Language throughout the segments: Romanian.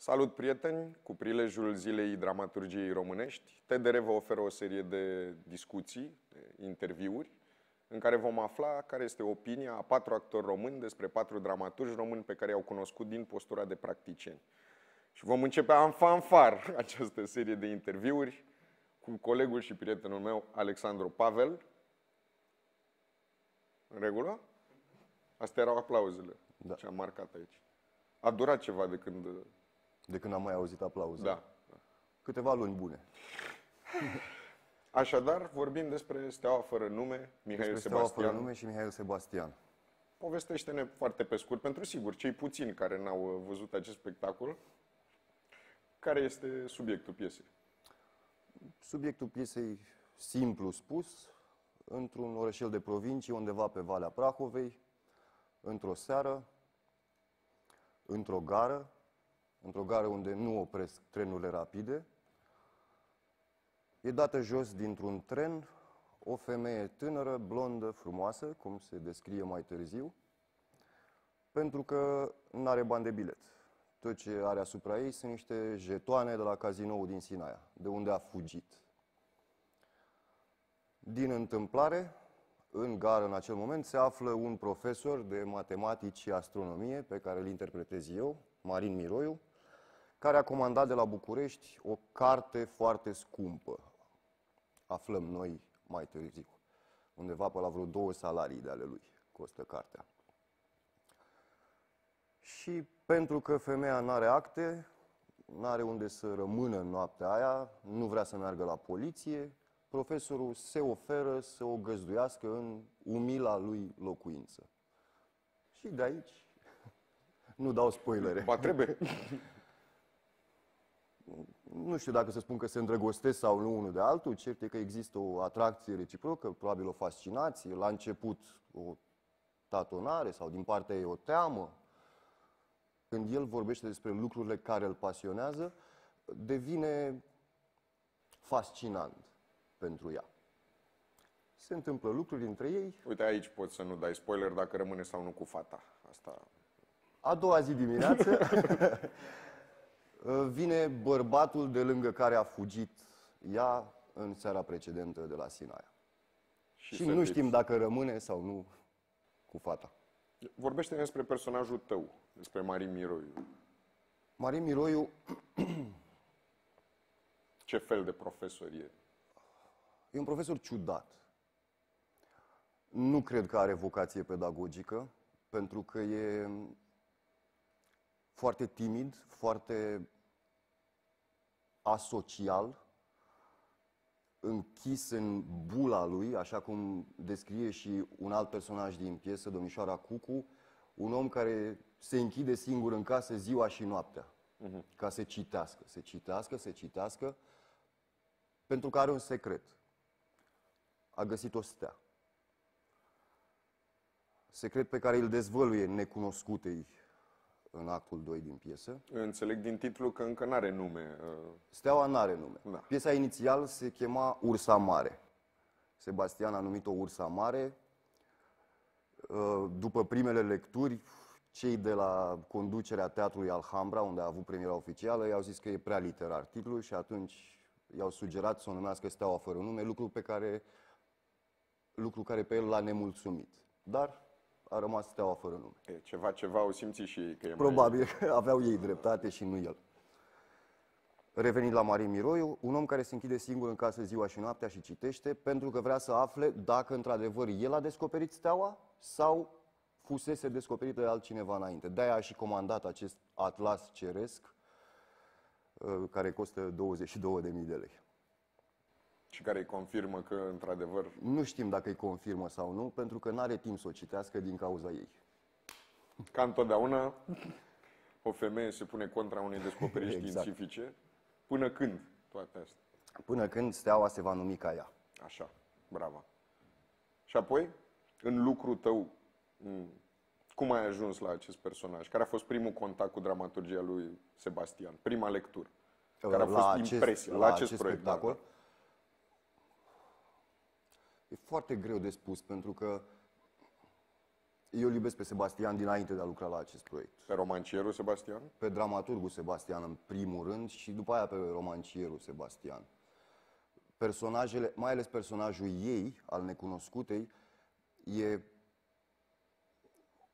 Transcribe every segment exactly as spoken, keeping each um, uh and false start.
Salut, prieteni! Cu prilejul Zilei Dramaturgiei Românești, T D R vă oferă o serie de discuții, de interviuri, în care vom afla care este opinia a patru actori români despre patru dramaturgi români pe care i-au cunoscut din postura de practicieni. Și vom începe în fanfar această serie de interviuri cu colegul și prietenul meu, Alexandru Pavel. În regulă? Astea erau aplauzele, da, ce am marcat aici. A durat ceva de când... De când am mai auzit aplauze. Da. Câteva luni bune. Așadar, vorbim despre Steaua Fără Nume, Mihail despre Sebastian. Steaua Fără Nume și Mihail Sebastian. Povestește-ne foarte pe scurt, pentru sigur, cei puțini care n-au văzut acest spectacol, care este subiectul piesei? Subiectul piesei, simplu spus, într-un orășel de provincie, undeva pe Valea Prahovei, într-o seară, într-o gară, într-o gară unde nu opresc trenurile rapide, e dată jos dintr-un tren o femeie tânără, blondă, frumoasă, cum se descrie mai târziu, pentru că nu are bani de bilet. Tot ce are asupra ei sunt niște jetoane de la cazinoul din Sinaia, de unde a fugit. Din întâmplare, în gară în acel moment se află un profesor de matematici și astronomie, pe care îl interpretez eu, Marin Miroiu, care a comandat de la București o carte foarte scumpă. Aflăm noi mai târziu. Undeva pe la vreo două salarii de ale lui costă cartea. Și pentru că femeia nu are acte, nu are unde să rămână în noaptea aia, nu vrea să meargă la poliție, profesorul se oferă să o găzduiască în umila lui locuință. Și de aici... Nu dau spoilere. Ba trebuie. Nu știu dacă să spun că se îndrăgostesc sau nu unul de altul. Cert e că există o atracție reciprocă, probabil o fascinație. La început o tatonare sau din partea ei o teamă. Când el vorbește despre lucrurile care îl pasionează, devine fascinant pentru ea. Se întâmplă lucruri între ei. Uite, aici poți să nu dai spoiler dacă rămâne sau nu cu fata. Asta... A doua zi dimineață vine bărbatul de lângă care a fugit ea în seara precedentă de la Sinaia. Și, și nu știm dacă rămâne sau nu cu fata. Vorbește-ne despre personajul tău, despre Marin Miroiu. Marin Miroiu... Ce fel de profesor e? E un profesor ciudat. Nu cred că are vocație pedagogică, pentru că e... foarte timid, foarte asocial, închis în bula lui, așa cum descrie și un alt personaj din piesă, domnișoara Cucu, un om care se închide singur în casă ziua și noaptea, uh-huh. ca să citească, să citească, să citească, pentru că are un secret. A găsit o stea. Secret pe care îl dezvăluie necunoscutei în actul doi din piesă. Înțeleg din titlu că încă n-are nume. Steaua n-are nume. Da. Piesa inițial se chema Ursa Mare. Sebastian a numit-o Ursa Mare. După primele lecturi, cei de la conducerea Teatrului Alhambra, unde a avut premiera oficială, i-au zis că e prea literar titlul și atunci i-au sugerat să o numească Steaua Fără Nume, lucru pe care, lucru care pe el l-a nemulțumit. Dar... a rămas Steaua Fără Nume. E, ceva, ceva au simțit și ei că e probabil mai... aveau ei dreptate și nu el. Revenind la Marin Miroiu, un om care se închide singur în casă ziua și noaptea și citește pentru că vrea să afle dacă într-adevăr el a descoperit steaua sau fusese descoperită de altcineva înainte. De-aia a și comandat acest atlas ceresc care costă douăzeci și două de mii de lei. Și care îi confirmă că, într-adevăr... Nu știm dacă îi confirmă sau nu, pentru că n-are timp să o citească din cauza ei. Ca întotdeauna, o femeie se pune contra unei descoperiri exact. Științifice. Până când toate astea? Până când steaua se va numi ca ea. Așa, brava. Și apoi, în lucrul tău, cum ai ajuns la acest personaj? Care a fost primul contact cu dramaturgia lui Sebastian? Prima lectură? Care a fost la impresia acest, la acest, acest proiect? Spectacol? Dacă... E foarte greu de spus, pentru că Eu iubesc pe Sebastian dinainte de a lucra la acest proiect. Pe romancierul Sebastian? Pe dramaturgul Sebastian, în primul rând, și după aia pe romancierul Sebastian. Personajele, mai ales personajul ei, al necunoscutei, e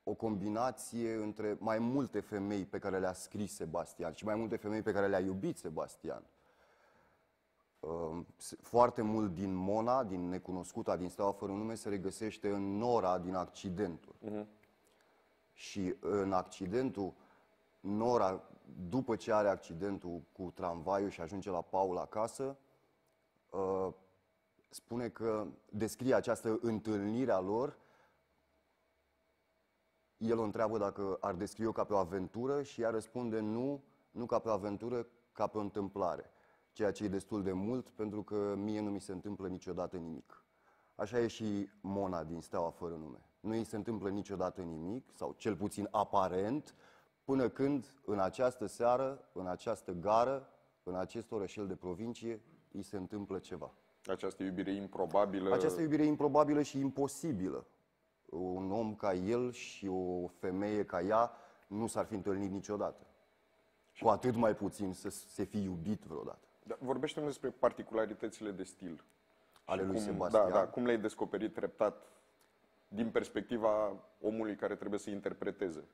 o combinație între mai multe femei pe care le-a scris Sebastian și mai multe femei pe care le-a iubit Sebastian. Foarte mult din Mona, din Necunoscuta, din Steaua Fără Nume, se regăsește în Nora din Accidentul. Uh-huh. Și în Accidentul, Nora, după ce are accidentul cu tramvaiul și ajunge la Paul acasă, spune că descrie această întâlnire a lor. El o întreabă dacă ar descrie-o ca pe o aventură și ea răspunde nu, nu ca pe o aventură, ca pe o întâmplare. Ceea ce e destul de mult, pentru că mie nu mi se întâmplă niciodată nimic. Așa e și Mona din Steaua Fără Nume. Nu îi se întâmplă niciodată nimic, sau cel puțin aparent, până când, în această seară, în această gară, în acest orășel de provincie, îi se întâmplă ceva. Această iubire improbabilă... Această iubire improbabilă și imposibilă. Un om ca el și o femeie ca ea nu s-ar fi întâlnit niciodată. Cu atât mai puțin să se fi iubit vreodată. Da, vorbește-mi despre particularitățile de stil ale lui Sebastian. Da, da, cum le-ai descoperit treptat din perspectiva omului care trebuie să interpreteze?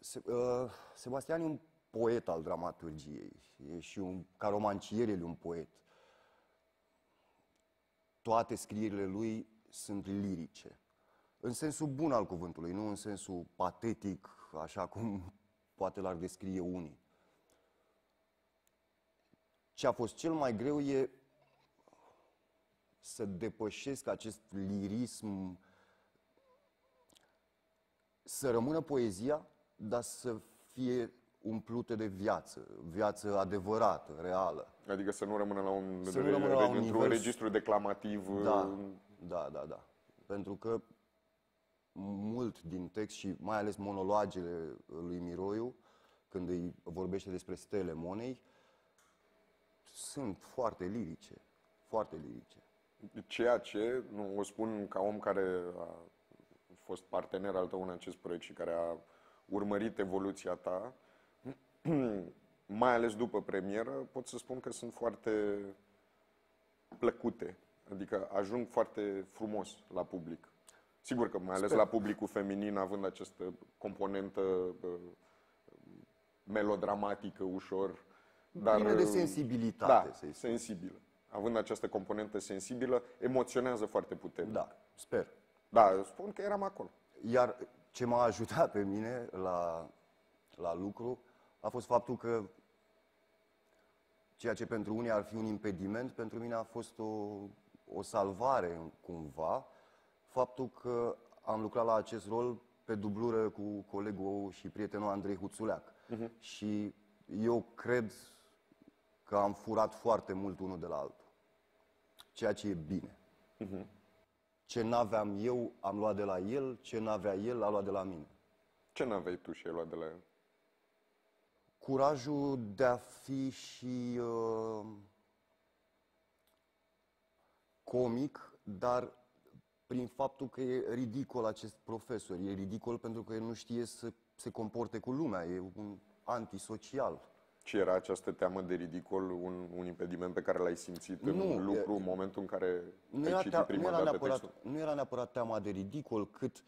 Se, uh, Sebastian e un poet al dramaturgiei. E și un, ca romancier, el e un poet. Toate scrierile lui sunt lirice. În sensul bun al cuvântului, nu în sensul patetic, așa cum poate l-ar descrie unii. Ce a fost cel mai greu e să depășesc acest lirism, să rămână poezia, dar să fie umplută de viață, viață adevărată, reală. Adică să nu rămână la un, să nu rămână la un nivel... registru declamativ. Da, da, da, da. Pentru că mult din text și mai ales monologele lui Miroiu, când îi vorbește despre stele Monei, sunt foarte lirice, foarte lirice. Ceea ce, nu, o spun ca om care a fost partener al tău în acest proiect și care a urmărit evoluția ta, mai ales după premieră, pot să spun că sunt foarte plăcute, adică ajung foarte frumos la public. Sigur că mai ales Sper. la publicul feminin, având această componentă melodramatică, ușor, dar... Bine de sensibilitate, da, să-i spun. sensibilă. Având această componentă sensibilă, emoționează foarte puternic. Da, sper. Da, spun că eram acolo. Iar ce m-a ajutat pe mine la, la lucru a fost faptul că ceea ce pentru unii ar fi un impediment, pentru mine a fost o, o salvare, cumva, faptul că am lucrat la acest rol pe dublură cu colegul și prietenul Andrei Huțuleac. Uh-huh. Și eu cred că am furat foarte mult unul de la altul. Ceea ce e bine. Uh-huh. Ce n-aveam eu, am luat de la el. Ce n-avea el, a luat de la mine. Ce n-aveai tu și ai luat de la el? Curajul de a fi și uh, comic, dar prin faptul că e ridicol acest profesor. E ridicol pentru că el nu știe să se comporte cu lumea. E un antisocial. Ce era această teamă de ridicol, un, un impediment pe care l-ai simțit nu, în lucru, e, în momentul în care nu ai citit prima dată neapărat, textul? Nu era neapărat teama de ridicol, cât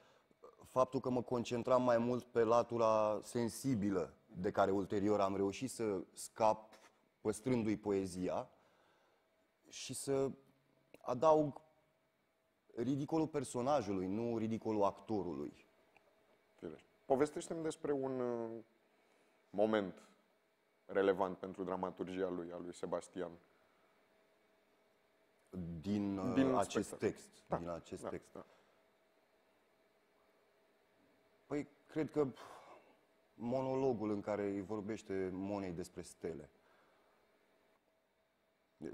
faptul că mă concentram mai mult pe latura sensibilă, de care ulterior am reușit să scap păstrându-i poezia și să adaug ridicolul personajului, nu ridicolul actorului. Povestește-mi despre un moment relevant pentru dramaturgia lui, a lui Sebastian. Din, din acest text. Da. Din acest da. text. Da. Păi, cred că monologul în care îi vorbește Monei despre stele.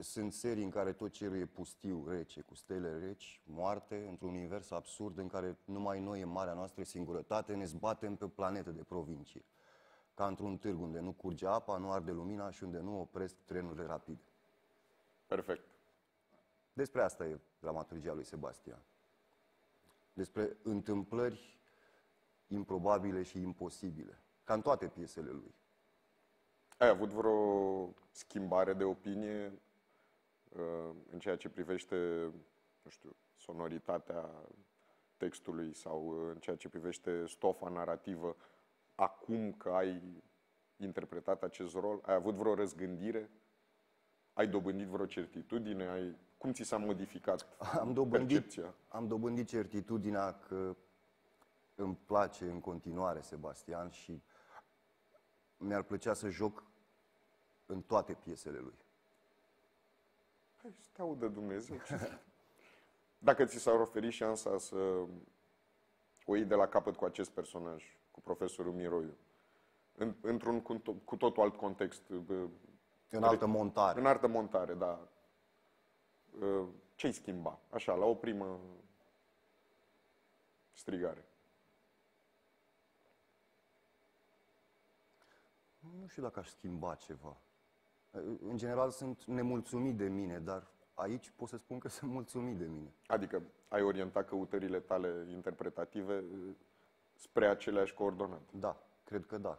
Sunt serii în care tot cerul e pustiu, rece, cu stele reci, moarte, într-un univers absurd în care numai noi, în marea noastră singurătate, ne zbatem pe o planetă de provincie. Ca într-un târg unde nu curge apa, nu arde lumina și unde nu opresc trenurile rapide. Perfect. Despre asta e dramaturgia lui Sebastian. despre întâmplări improbabile și imposibile, ca în toate piesele lui. Ai avut vreo schimbare de opinie în ceea ce privește, nu știu, sonoritatea textului sau în ceea ce privește stofa narrativă, acum că ai interpretat acest rol? Ai avut vreo răzgândire? Ai dobândit vreo certitudine? Ai... Cum ți s-a modificat am dobândit, percepția? Am dobândit certitudinea că îmi place în continuare Sebastian și mi-ar plăcea să joc în toate piesele lui. Hai să te audă Dumnezeu. Dacă ți s-ar oferi șansa să o iei de la capăt cu acest personaj, cu profesorul Miroiu, în, într-un cu totul alt context, în altă montare. În altă montare, da. Ce-i schimba? Așa, la o primă strigare. Nu știu dacă aș schimba ceva. În general sunt nemulțumit de mine, dar aici pot să spun că sunt mulțumit de mine. Adică ai orientat căutările tale interpretative spre aceleași coordonate? Da, cred că da.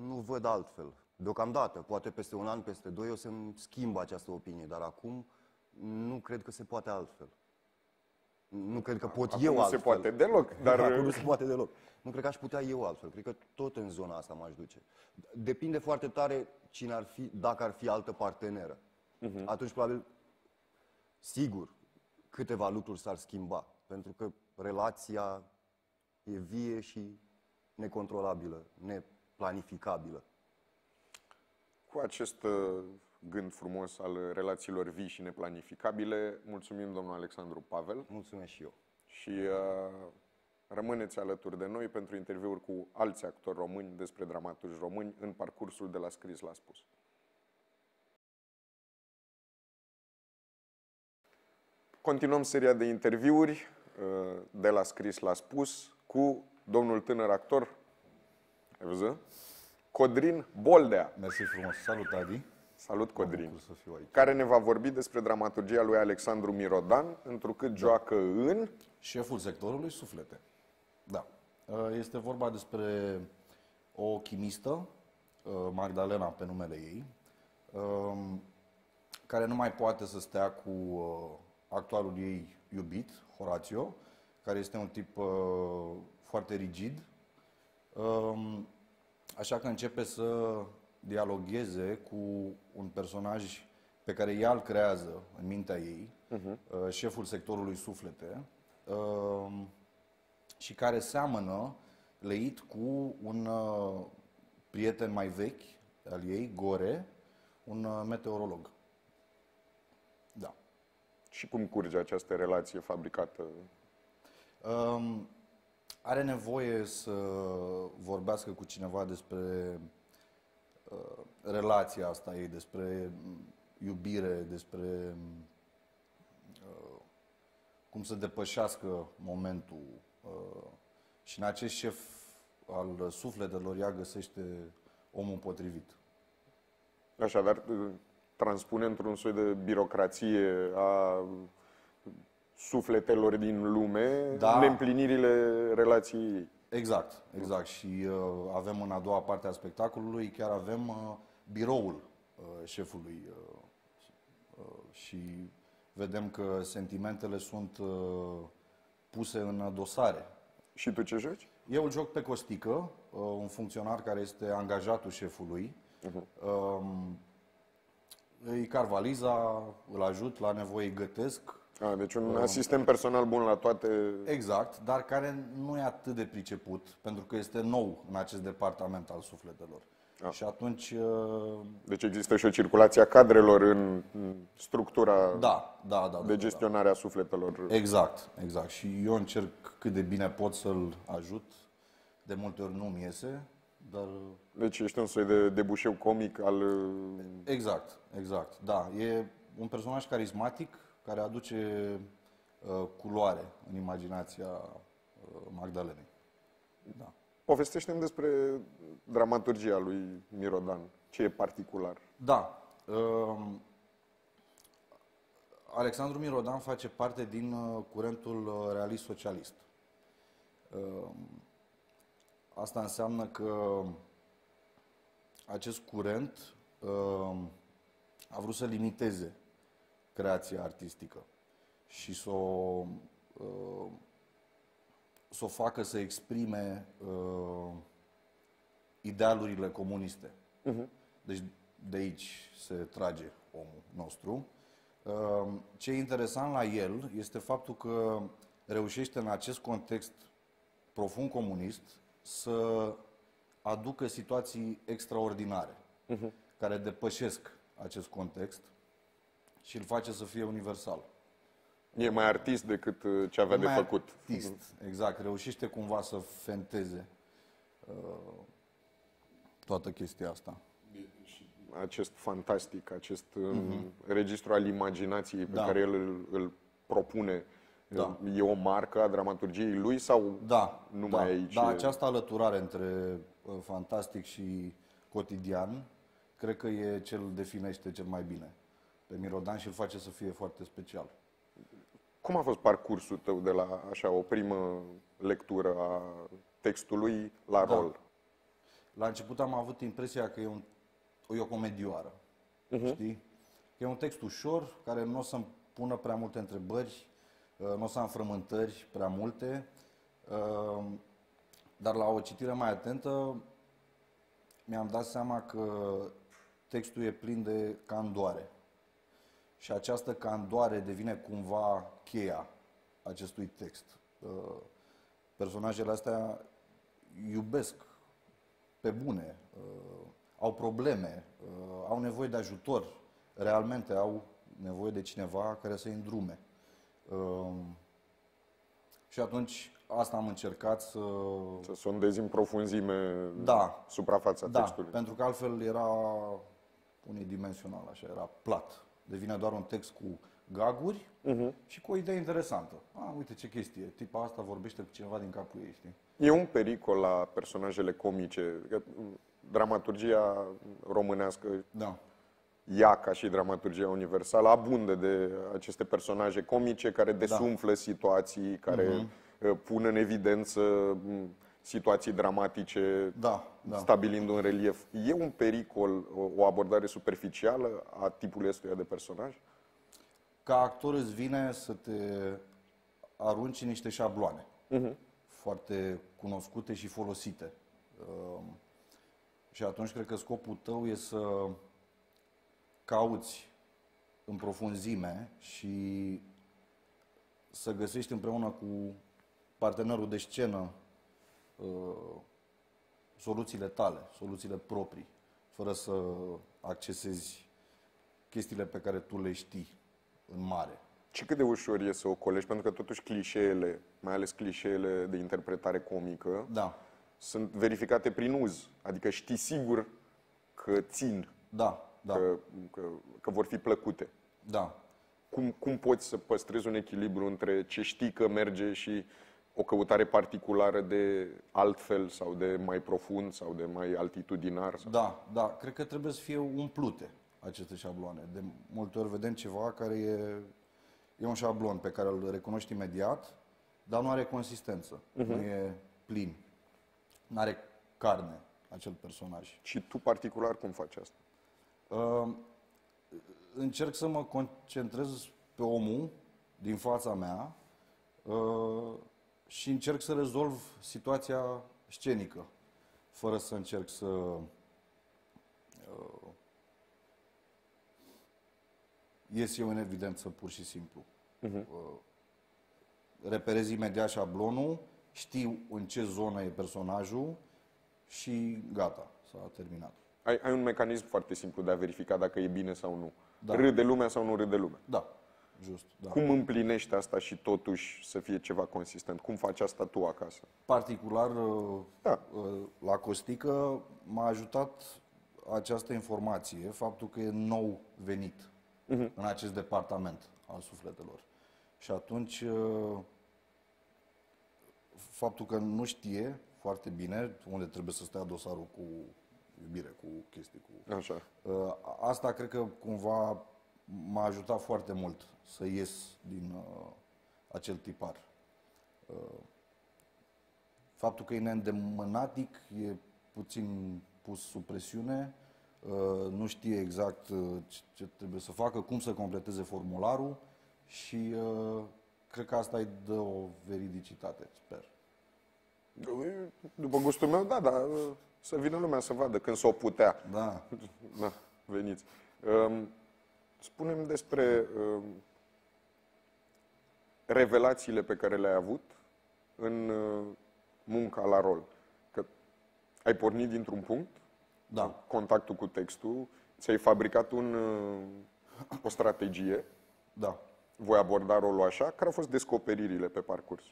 Nu văd altfel. Deocamdată, poate peste un an, peste doi, o să-mi schimb această opinie, dar acum nu cred că se poate altfel. Nu cred că pot acum eu nu altfel. Se poate deloc, dar... Acum nu se poate deloc. Nu cred că aș putea eu altfel. Cred că tot în zona asta m-aș duce. Depinde foarte tare cine ar fi, dacă ar fi altă parteneră. Uh-huh. Atunci, probabil, sigur, câteva lucruri s-ar schimba. Pentru că relația e vie și necontrolabilă, neplanificabilă. Cu acest uh, gând frumos al relațiilor vii și neplanificabile, mulțumim domnul Alexandru Pavel. Mulțumesc și eu. Și uh, rămâneți alături de noi pentru interviuri cu alți actori români despre dramaturgi români în parcursul de la scris la spus. Continuăm seria de interviuri uh, de la scris la spus cu domnul tânăr actor, ai văzut? Codrin Boldea. Mersi frumos. Salut, Adi. Salut, Codrin. Care ne va vorbi despre dramaturgia lui Alexandru Mirodan, întrucât da. joacă în... Șeful Sectorului Suflete. Da. Este vorba despre o chimistă, Magdalena pe numele ei, care nu mai poate să stea cu actualul ei iubit, Horatio, care este un tip foarte rigid. Așa că începe să dialogheze cu un personaj pe care ea îl creează în mintea ei, uh-huh. șeful sectorului suflete, și care seamănă leit cu un prieten mai vechi al ei, Gore, un meteorolog. Da. Și cum curge această relație fabricată? Um, Are nevoie să vorbească cu cineva despre uh, relația asta ei, despre iubire, despre uh, cum să depășească momentul. Uh, și în acest șef al sufletelor ea găsește omul potrivit. Așadar, transpune într-un soi de birocrație a... sufletelor din lume, da. Neîmplinirile relației ei. Exact, exact. Și uh, avem în a doua parte a spectacolului, chiar avem uh, biroul uh, șefului uh, uh, și vedem că sentimentele sunt uh, puse în dosare. Și tu ce joci? Eu îl joc pe Costică, uh, un funcționar care este angajatul șefului. Uh-huh. uh, îi car valiza, îl ajut, la nevoie îi gătesc. A, deci un asistent personal bun la toate... Exact, dar care nu e atât de priceput, pentru că este nou în acest departament al sufletelor. A. Și atunci... Deci există și o circulație a cadrelor în structura da, da, da, de gestionare da, da. a sufletelor. Exact, exact. Și eu încerc cât de bine pot să-l ajut. De multe ori nu-mi iese, dar... Deci ești un soi de debușeu comic al... Exact, exact, da. E un personaj carismatic, care aduce uh, culoare în imaginația uh, Magdalenei. Da. Povestește-mi despre dramaturgia lui Mirodan. Ce e particular? Da. Uh, Alexandru Mirodan face parte din curentul realist-socialist. Asta înseamnă că acest curent a vrut să limiteze creația artistică și să o, să o facă să exprime idealurile comuniste. Uh-huh. Deci de aici se trage omul nostru. Ce e interesant la el este faptul că reușește în acest context profund comunist să aducă situații extraordinare, uh-huh, care depășesc acest context și îl face să fie universal. E mai artist decât ce avea de făcut. Artist, exact. Reușește cumva să fenteze uh, toată chestia asta. Acest fantastic, acest uh-huh, registru al imaginației pe da, care el îl, îl propune, da, e o marcă a dramaturgiei lui sau da, numai da, aici? Da, această alăturare între fantastic și cotidian cred că e ce îl definește cel mai bine pe Mirodan și îl face să fie foarte special. Cum a fost parcursul tău de la așa, o primă lectură a textului la da, rol? La început am avut impresia că e un E o comedioară, uh-huh, știi? E un text ușor, care nu o să-mi pună prea multe întrebări, nu o să am frământări prea multe, dar la o citire mai atentă mi-am dat seama că textul e plin de candoare. Și această candoare devine cumva cheia acestui text. Personajele astea iubesc pe bune, au probleme, au nevoie de ajutor, realmente au nevoie de cineva care să-i îndrume. Și atunci asta am încercat să... Să sondezi în profunzime da, suprafața da, textului. Pentru că altfel era unidimensional, așa, era plat. Devine doar un text cu gaguri, uh-huh, și cu o idee interesantă. A, uite ce chestie, tipa asta vorbește cu cineva din capul ei, știi? E un pericol la personajele comice. Dramaturgia românească, da, ea, ca și dramaturgia universală, abundă de aceste personaje comice care desumflă da, situații, care uh-huh, pun în evidență situații dramatice, da, da, stabilind un relief. E un pericol, o abordare superficială a tipului ăstuia de personaj? Ca actor îți vine să te arunci în niște șabloane, uh-huh, foarte cunoscute și folosite. Și atunci cred că scopul tău e să cauți în profunzime și să găsești împreună cu partenerul de scenă uh, soluțiile tale, soluțiile proprii, fără să accesezi chestiile pe care tu le știi în mare. Și cât de ușor e să o colești? Pentru că totuși clișeele, mai ales clișeele de interpretare comică, da, sunt verificate prin uz. Adică știi sigur că țin, da, da, Că, că, că vor fi plăcute. Da. Cum, cum poți să păstrezi un echilibru între ce știi că merge și o căutare particulară de altfel sau de mai profund sau de mai altitudinar? Sau... Da, da. Cred că trebuie să fie umplute aceste șabloane. De multe ori vedem ceva care e, e un șablon pe care îl recunoști imediat, dar nu are consistență, uh-huh, nu e plin. N-are carne acel personaj. Și tu particular cum faci asta? Uh, încerc să mă concentrez pe omul din fața mea uh, și încerc să rezolv situația scenică, fără să încerc să uh, ies eu în evidență pur și simplu. Uh-huh. Uh, reperez imediat șablonul, știu în ce zonă e personajul și gata, s-a terminat. Ai, ai un mecanism foarte simplu de a verifica dacă e bine sau nu. Da. Râde lumea sau nu râde lumea. Da, just. Da. Cum împlinești asta și totuși să fie ceva consistent? Cum faci asta tu acasă? Particular, da, la Costică m-a ajutat această informație, faptul că e nou venit, uh-huh, în acest departament al sufletelor. Și atunci... Faptul că nu știe foarte bine unde trebuie să stea dosarul cu iubire, cu chestii, cu... Așa. Asta cred că cumva m-a ajutat foarte mult să ies din uh, acel tipar. Uh, faptul că e neîndemânatic, e puțin pus sub presiune, uh, nu știe exact uh, ce, ce trebuie să facă, cum să completeze formularul și uh, cred că asta îi dă o veridicitate, sper. După gustul meu, da, dar să vină lumea să vadă când s-o putea. Da. Da, veniți. Spune-mi despre revelațiile pe care le-ai avut în munca la rol. Că ai pornit dintr-un punct, da, contactul cu textul, ți-ai fabricat un, o strategie. Da. Voi aborda rolul așa. Care au fost descoperirile pe parcurs?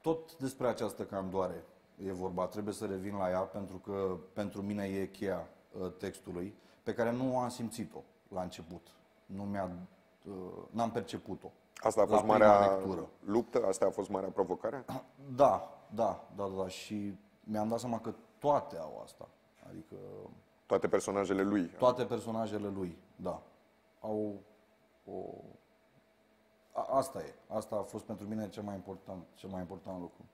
Tot despre această candoare e vorba. Trebuie să revin la ea, pentru că pentru mine e cheia textului, pe care nu am simțit-o la început. Nu mi-a, n-am perceput-o. Asta a fost marea luptă? Asta a fost marea provocare? Da, da, da, da. Și mi-am dat seama că toate au asta. Adică... Toate personajele lui. Toate personajele lui, da. Au o... Asta e. Asta a fost pentru mine cel mai important, cel mai important lucru.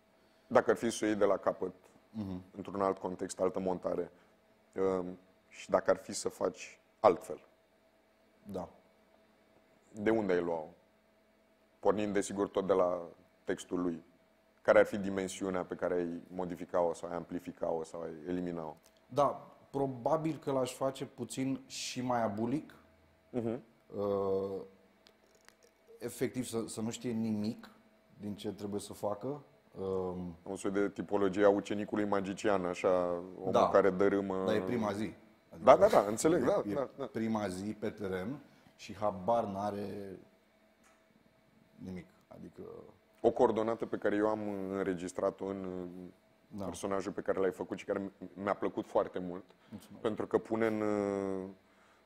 Dacă ar fi să o iei de la capăt, uh-huh, într-un alt context, altă montare, uh, și dacă ar fi să faci altfel. Da. De unde ai luat-o? Pornind, desigur, tot de la textul lui. Care ar fi dimensiunea pe care ai modificat-o sau ai amplificat-o sau ai eliminat-o? Da. Probabil că l-aș face puțin și mai abulic. Uh-huh. Uh, efectiv, să, să nu știe nimic din ce trebuie să facă. Um, o soi de tipologie a ucenicului magician, așa, omul, da, care dărâmă... Da, e prima zi. Adică da, da, da, înțeleg, e, da, e da, prima zi pe teren și habar n-are nimic. Adică... O coordonată pe care eu am înregistrat-o în, da, personajul pe care l-ai făcut și care mi-a plăcut foarte mult. Mulțumesc. Pentru că pune în...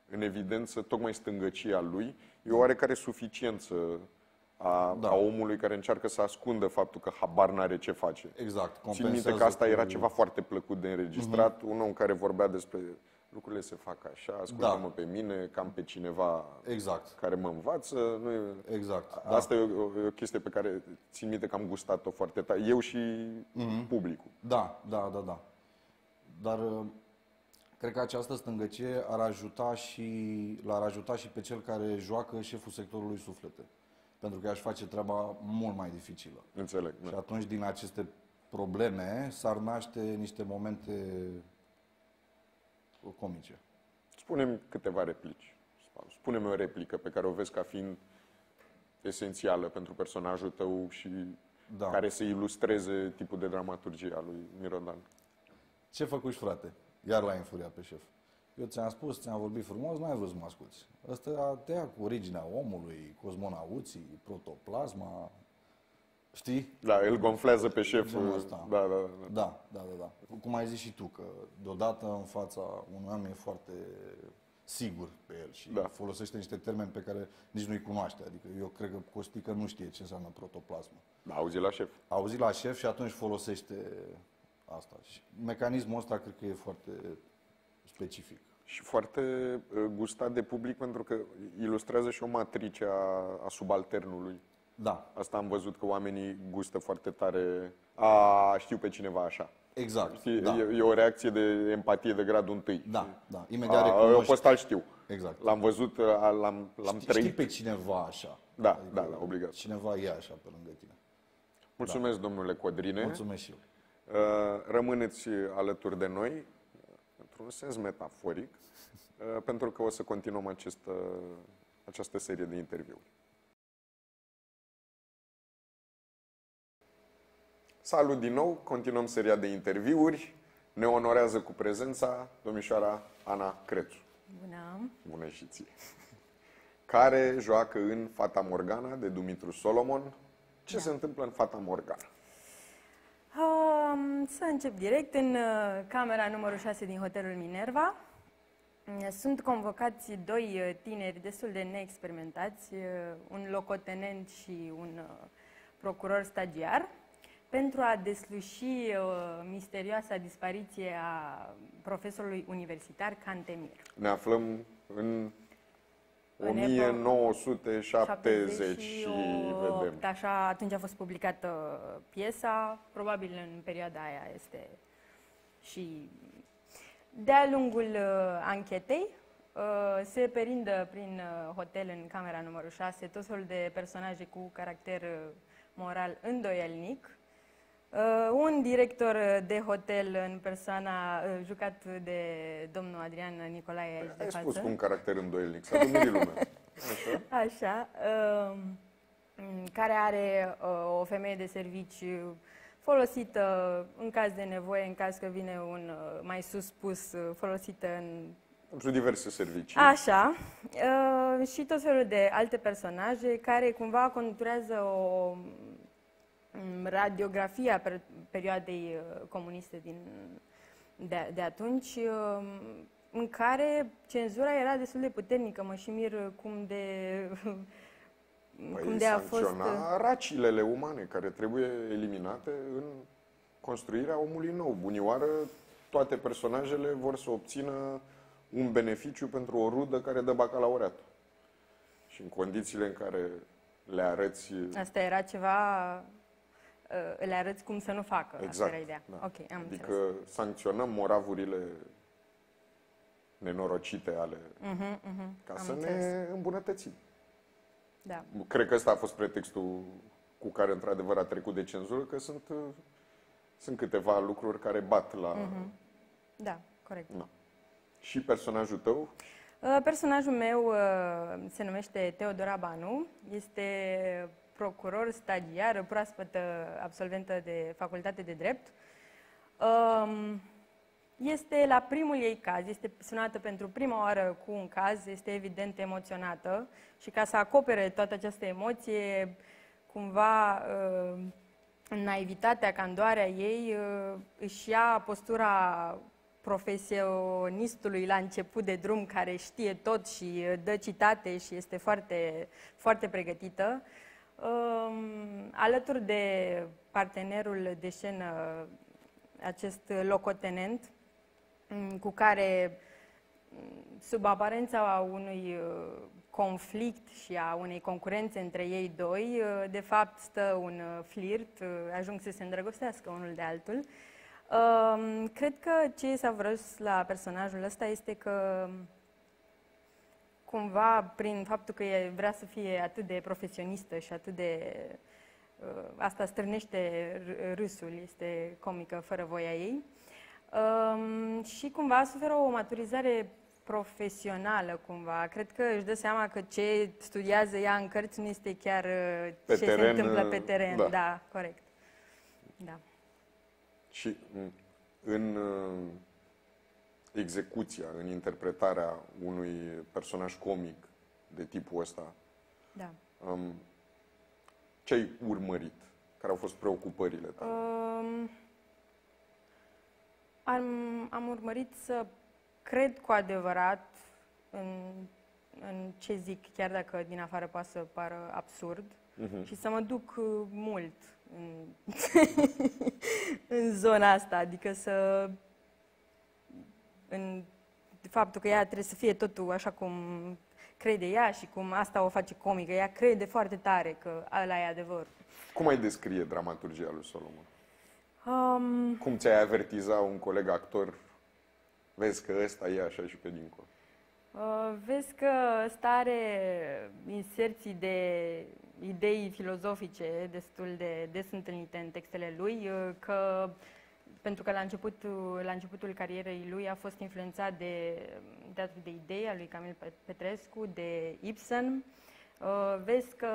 în evidență tocmai stângăcia lui, e o oarecare suficiență a, da, a omului care încearcă să ascundă faptul că habar n-are ce face. Exact. Țin minte că asta cu... era ceva foarte plăcut de înregistrat, uh-huh, un om care vorbea despre lucrurile se fac așa, ascultă-mă, da, pe mine, cam pe cineva, exact, care mă învață. Nu e... Exact. Asta, da, e, o, e o chestie pe care țin minte că am gustat-o foarte tare, eu și uh-huh, publicul. Da, da, da, da. Dar... Cred că această stângăcie ar ajuta și, l-ar ajuta și pe cel care joacă Șeful Sectorului Suflete. Pentru că aș face treaba mult mai dificilă. Înțeleg. Și atunci din aceste probleme s-ar naște niște momente comice. Spune-mi câteva replici. Spune-mi o replică pe care o vezi ca fiind esențială pentru personajul tău și, da, care să ilustreze tipul de dramaturgie a lui Mirodan. Ce făcuși, frate? Iar l-ai înfuriat pe șef. Eu ți-am spus, ți-am vorbit frumos, n-ai vrut să mă asculți. Asta te ia cu originea omului, cosmonauții, protoplasma, știi? Da, îl gonflează pe șeful ăsta. Da, da, da, da, da, da, da. Cum ai zis și tu, că deodată în fața unui om e foarte sigur pe el și, da, folosește niște termeni pe care nici nu-i cunoaște. Adică eu cred că Costică nu știe ce înseamnă protoplasmă. Da, auzi la șef. Auzi la șef și atunci folosește... Asta. Și mecanismul ăsta cred că e foarte specific. Și foarte gustat de public, pentru că ilustrează și o matrice a, a subalternului. Da. Asta am văzut, că oamenii gustă foarte tare. A, știu pe cineva așa. Exact. Știi, da. e, e o reacție de empatie de gradul întâi. Da, da. Imediat recunoști. Eu pe ăsta îl știu. Exact. L-am văzut, l-am trăit. Știi pe cineva așa. Da, adică da, da, obligat. Cineva e așa pe lângă tine. Mulțumesc, da, domnule Codrine. Mulțumesc și eu. Rămâneți alături de noi, într-un sens metaforic, pentru că o să continuăm această, această serie de interviuri. Salut din nou, continuăm seria de interviuri. Ne onorează cu prezența domnișoara Ana Crețu. Bună! Bună și ție! Care joacă în Fata Morgana de Dumitru Solomon. Ce, da, se întâmplă în Fata Morgana? Să încep direct. În camera numărul șase din hotelul Minerva sunt convocați doi tineri destul de neexperimentați, un locotenent și un procuror stagiar, pentru a desluși misterioasa dispariție a profesorului universitar Cantemir. Ne aflăm în o mie nouă sute șaptezeci și vedem. Așa, atunci a fost publicată piesa, probabil în perioada aia este. Și de-a lungul uh, anchetei uh, se perindă prin uh, hotel în camera numărul șase tot felul de personaje cu caracter uh, moral îndoielnic. Uh, un director de hotel în persoana uh, jucat de domnul Adrian Nicolae aici de față. Ai spus cu un caracter îndoielnic, s-a domnit lumea. Așa. Așa uh, care are uh, o femeie de servici folosită în caz de nevoie, în caz că vine un uh, mai sus pus, uh, folosită în... Pentru diverse servicii. Așa. Uh, și tot felul de alte personaje care cumva conturează o... radiografia perioadei comuniste din, de, de atunci, în care cenzura era destul de puternică. Mă și mir cum de, păi cum de a fost... racilele umane care trebuie eliminate în construirea omului nou. Bunioară, toate personajele vor să obțină un beneficiu pentru o rudă care dă bacalaureatul. Și în condițiile în care le arăți... Asta era ceva... Le arăți cum să nu facă. Exact, asta era ideea. Da. Okay, am adică înțeles. Sancționăm moravurile nenorocite ale... Uh-huh, uh-huh. Ca am să înțeles. Ne îmbunătățim. Da. Cred că ăsta a fost pretextul cu care într-adevăr a trecut de cenzură, că sunt, sunt câteva lucruri care bat la... Uh-huh. Da, corect. Da. Și personajul tău? Personajul meu se numește Teodora Banu, este procuror, stagiară, proaspătă, absolventă de facultate de drept. Este la primul ei caz, este sunată pentru prima oară cu un caz, este evident emoționată și ca să acopere toată această emoție, cumva în naivitatea, candoarea ei, își ia postura profesionistului la început de drum care știe tot și dă citate și este foarte, foarte pregătită. Um, alături de partenerul de scenă, acest locotenent, cu care, sub aparența unui conflict și a unei concurențe între ei doi, de fapt stă un flirt, ajung să se îndrăgostească unul de altul. Um, cred că ce e savuros la personajul ăsta este că cumva, prin faptul că e, vrea să fie atât de profesionistă și atât de... Uh, asta strânește râsul, este comică fără voia ei. Um, și cumva suferă o maturizare profesională, cumva. Cred că își dă seama că ce studiază ea în cărți nu este chiar pe ce teren, se întâmplă pe teren. Da, da, corect. Da. Și în... execuția, în interpretarea unui personaj comic de tipul ăsta. Da. Um, ce ai urmărit? Care au fost preocupările tale? Um, am, am urmărit să cred cu adevărat în, în ce zic, chiar dacă din afară poate să pară absurd, uh-huh. și să mă duc mult în, în zona asta, adică să... în faptul că ea trebuie să fie totul așa cum crede ea și cum asta o face comică. Ea crede foarte tare că ăla e adevărul. Cum ai descrie dramaturgia lui Solomon? Um... Cum ți-ai avertiza un coleg actor? Vezi că ăsta e așa și pe dincolo. Uh, vezi că ăsta are inserții de idei filozofice destul de des întâlnite în textele lui, că... pentru că la, început, la începutul carierei lui a fost influențat de teatrul de idei al lui Camil Petrescu, de Ibsen. Uh, vezi că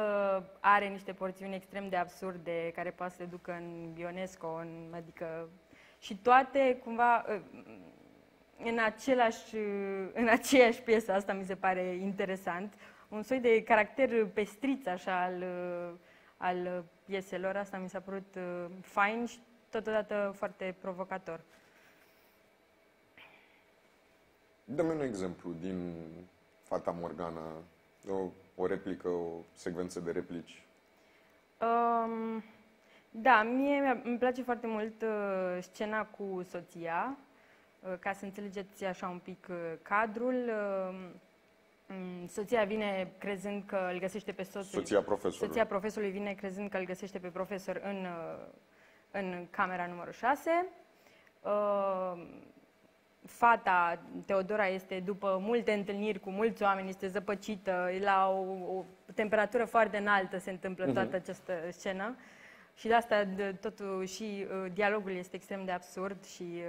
are niște porțiuni extrem de absurde care poate să le ducă în Ionesco, în, adică... Și toate, cumva, în, același, în aceeași piesă, asta mi se pare interesant, un soi de caracter pestriț, așa, al, al pieselor. Asta mi s-a părut uh, fain și totodată foarte provocator. Dă-mi un exemplu din Fata Morgana, o, o replică, o secvență de replici. Um, da, mie îmi place foarte mult uh, scena cu soția, uh, ca să înțelegeți așa un pic uh, cadrul. Uh, Soția vine crezând că îl găsește pe soțul. Soția profesorului. Soția profesorului vine crezând că îl găsește pe profesor în, în camera numărul șase. Fata, Teodora, este după multe întâlniri cu mulți oameni, este zăpăcită, la o, o temperatură foarte înaltă se întâmplă toată această scenă. Și de asta totul și dialogul este extrem de absurd și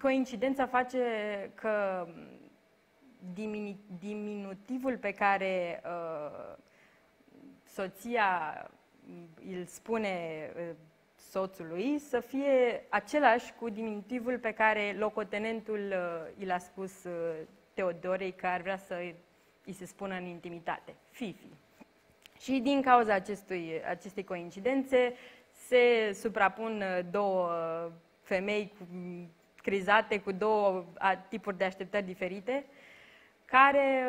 coincidența face că diminutivul pe care uh, soția îl spune uh, soțului să fie același cu diminutivul pe care locotenentul uh, i l-a spus uh, Teodorei că ar vrea să îi se spună în intimitate, Fifi. Și din cauza acestui, acestei coincidențe se suprapun două femei cu, crizate cu două a, tipuri de așteptări diferite, care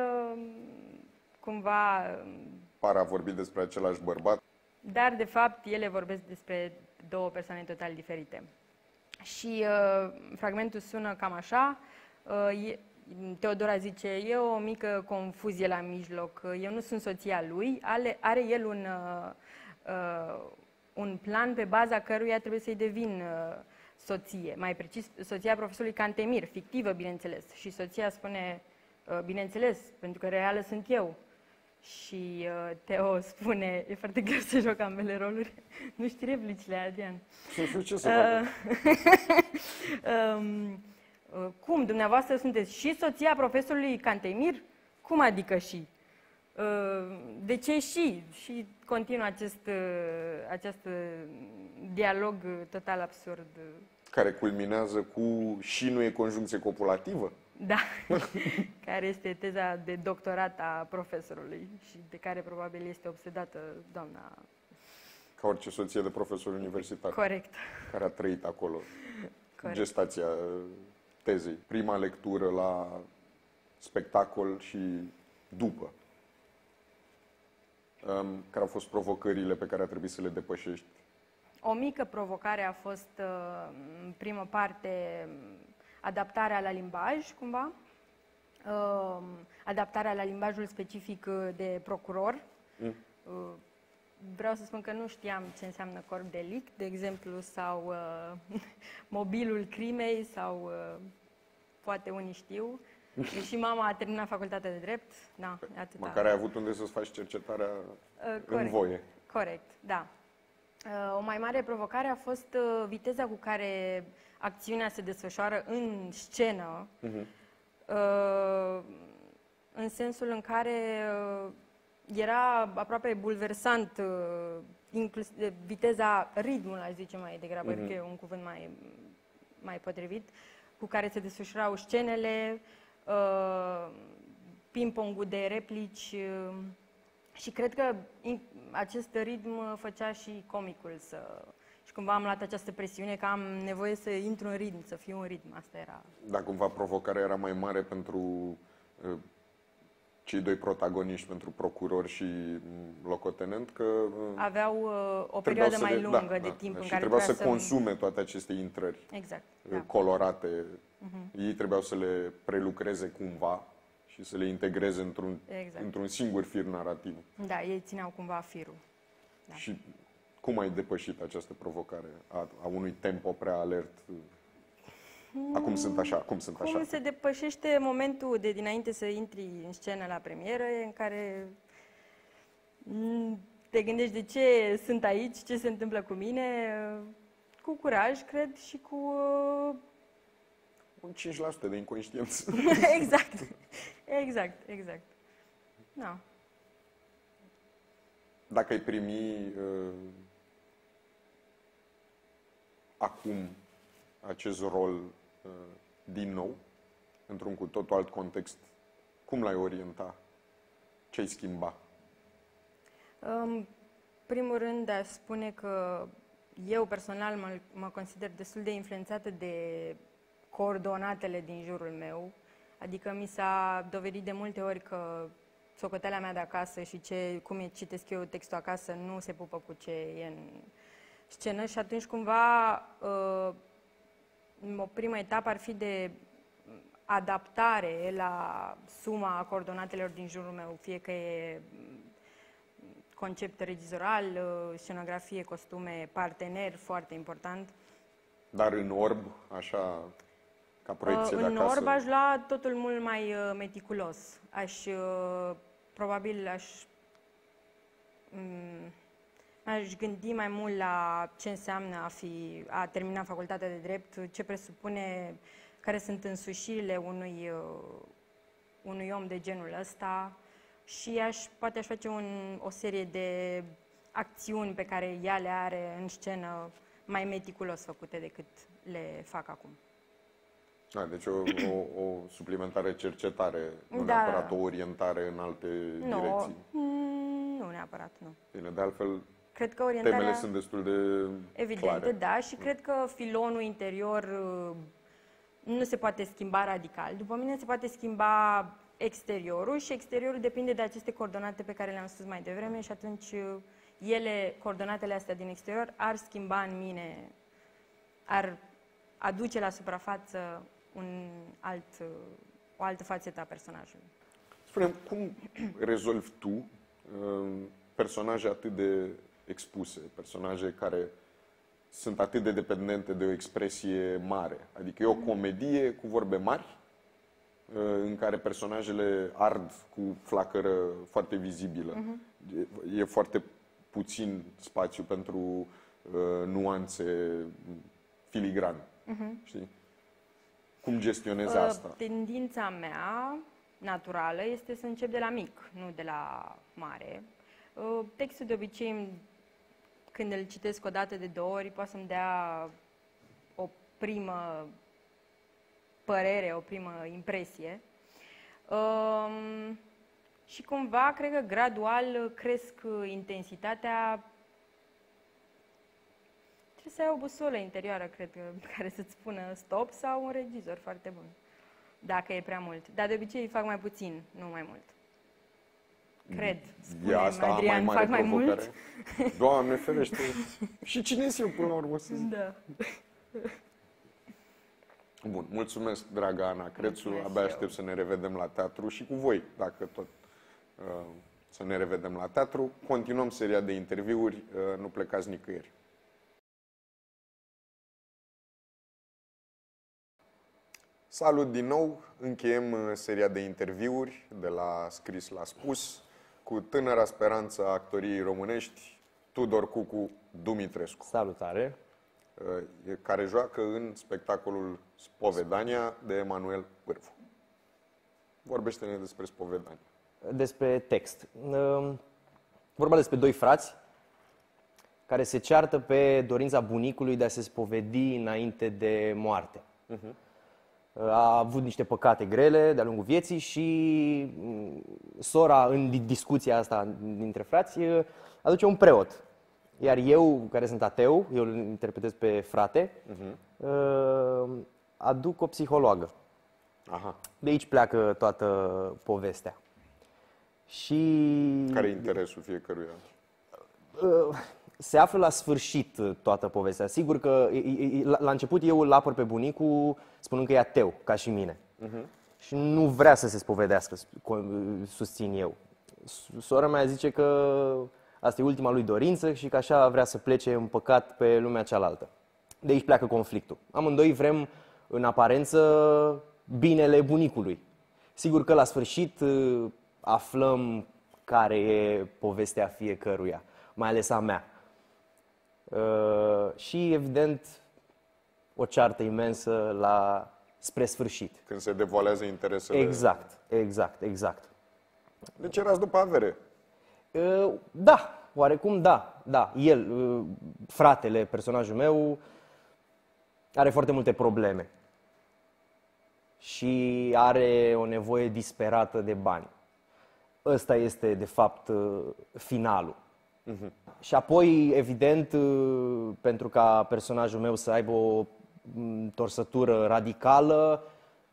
cumva... Par a vorbi despre același bărbat. Dar, de fapt, ele vorbesc despre două persoane total diferite. Și uh, fragmentul sună cam așa. Uh, Teodora zice, e o mică confuzie la mijloc. Eu nu sunt soția lui. Ale, are el un, uh, uh, un plan pe baza căruia trebuie să-i devin... Uh, soție, mai precis, soția profesorului Cantemir, fictivă, bineînțeles. Și soția spune, bineînțeles, pentru că reală sunt eu. Și Teo spune, e foarte greu să joc ambele roluri. Nu știi replicile, Adrian. Ce să fac? Cum? Dumneavoastră sunteți și soția profesorului Cantemir? Cum adică și? De ce și? Și continuă acest, acest dialog total absurd. Care culminează cu și nu e conjuncție copulativă? Da, care este teza de doctorat a profesorului și de care probabil este obsedată doamna... Ca orice soție de profesor universitar. Corect. Care a trăit acolo. Corect. Gestația tezei. Prima lectură la spectacol și după. Care au fost provocările pe care a trebuit să le depășești? O mică provocare a fost, în primă parte, adaptarea la limbaj, cumva. Adaptarea la limbajul specific de procuror. Mm. Vreau să spun că nu știam ce înseamnă corp delict, de exemplu, sau mobilul crimei, sau poate unii știu. Și mama a terminat facultatea de drept, da, atâta. Măcar ai avut unde să-ți faci cercetarea uh, corect, în voie. Corect, da. Uh, o mai mare provocare a fost uh, viteza cu care acțiunea se desfășoară în scenă, uh-huh. uh, în sensul în care uh, era aproape bulversant uh, inclus, uh, viteza, ritmul, aș zice mai degrabă, uh-huh. că e un cuvânt mai, mai potrivit, cu care se desfășurau scenele, Uh, ping-pongul de replici uh, și cred că in, acest ritm făcea și comicul să... Și cumva am luat această presiune că am nevoie să intru în ritm, să fiu în ritm, asta era... Dar cumva provocarea era mai mare pentru uh, cei doi protagoniști, pentru procuror și locotenent, că... Uh, Aveau uh, o perioadă mai de, lungă da, de da, timp da, în care trebuia să, să consume toate aceste intrări exact, uh, da. colorate... Uh-huh. Ei trebuiau să le prelucreze cumva și să le integreze într-un exact. într-un singur fir narrativ. Da, ei țineau cumva firul. Da. Și cum ai depășit această provocare a, a unui tempo prea alert? Acum sunt așa, acum sunt cum așa. Cum se depășește momentul de dinainte să intri în scenă la premieră, în care te gândești de ce sunt aici, ce se întâmplă cu mine, cu curaj, cred, și cu... cinci la sută de inconștiență. Exact. Exact, exact. Da. Dacă ai primi uh, acum acest rol uh, din nou, într-un cu totul alt context, cum l-ai orienta? Ce-ai schimba? În primul rând, aș spune că eu personal mă, mă consider destul de influențată de coordonatele din jurul meu, adică mi s-a dovedit de multe ori că socoteala mea de acasă și ce, cum citesc eu textul acasă nu se pupă cu ce e în scenă și atunci cumva o primă etapă ar fi de adaptare la suma coordonatelor din jurul meu, fie că e concept regizoral, scenografie, costume, partener, foarte important. Dar în orb, așa, ca proiecție uh, de acasă? În orb aș lua totul mult mai uh, meticulos. Aș, uh, probabil, aș, um, aș gândi mai mult la ce înseamnă a, fi, a termina facultatea de drept, ce presupune, care sunt însușirile unui, uh, unui om de genul ăsta. Și aș, poate aș face un, o serie de acțiuni pe care ea le are în scenă mai meticulos făcute decât le fac acum. Da, deci o, o, o suplimentare cercetare, nu da. neapărat o orientare în alte nu, direcții. Nu neapărat, nu. Bine, de altfel, cred că orientarea, temele sunt destul de evidente, clare. Da, și cred că filonul interior nu se poate schimba radical. După mine se poate schimba exteriorul și exteriorul depinde de aceste coordonate pe care le-am spus mai devreme și atunci ele, coordonatele astea din exterior, ar schimba în mine, ar aduce la suprafață un alt, o altă fațetă a personajului. Spune-mi, cum rezolvi tu personaje atât de expuse, personaje care sunt atât de dependente de o expresie mare? Adică e o comedie cu vorbe mari, în care personajele ard cu flacără foarte vizibilă. Uh-huh. E, e foarte puțin spațiu pentru uh, nuanțe filigrane. Uh-huh. Știi? Cum gestionezi uh, asta? Tendința mea naturală este să încep de la mic, nu de la mare. Uh, textul de obicei, când îl citesc o dată de două ori, poate să-mi dea o primă părere, o primă impresie. Um, și cumva, cred că gradual cresc intensitatea. Trebuie să ai o busolă interioară, cred că, care să-ți spună stop, sau un regizor foarte bun, dacă e prea mult. Dar de obicei fac mai puțin, nu mai mult. Cred. Spune-mi, Adrian, fac mai mult? Doamne ferește! Și cine sunt eu până la urmă? Da. Bun, mulțumesc, draga Ana Crețu, abia aștept să ne revedem la teatru și cu voi, dacă tot uh, să ne revedem la teatru. Continuăm seria de interviuri, uh, nu plecați nicăieri. Salut din nou, încheiem seria de interviuri de la Scris la Spus cu tânăra speranța actoriei românești, Tudor Cucu-Dumitrescu. Salutare! Care joacă în spectacolul Spovedania de Emanuel Pârvu. Vorbește-ne despre Spovedania. Despre text. Vorba despre doi frați care se ceartă pe dorința bunicului de a se spovedi înainte de moarte. Uh-huh. A avut niște păcate grele de-a lungul vieții și sora, în discuția asta dintre frați, aduce un preot. Iar eu, care sunt ateu, eu îl interpretez pe frate, uh-huh. aduc o psihologă. Aha. De aici pleacă toată povestea. Și care e interesul fiecăruia? Se află la sfârșit toată povestea. Sigur că la început eu îl apăr pe bunicul spunând că e ateu, ca și mine. Uh-huh. Și nu vrea să se spovedească, susțin eu. Sora mea zice că asta e ultima lui dorință și că așa vrea să plece în păcat pe lumea cealaltă. De aici pleacă conflictul. Amândoi vrem, în aparență, binele bunicului. Sigur că la sfârșit aflăm care e povestea fiecăruia, mai ales a mea. Și, evident, o ceartă imensă la spre sfârșit. Când se devoalează interesele. Exact, exact, exact. Deci erați după avere. Da, oarecum da, da. El, fratele, personajul meu, are foarte multe probleme și are o nevoie disperată de bani. Ăsta este, de fapt, finalul. Uh-huh. Și apoi, evident, pentru ca personajul meu să aibă o torsătură radicală,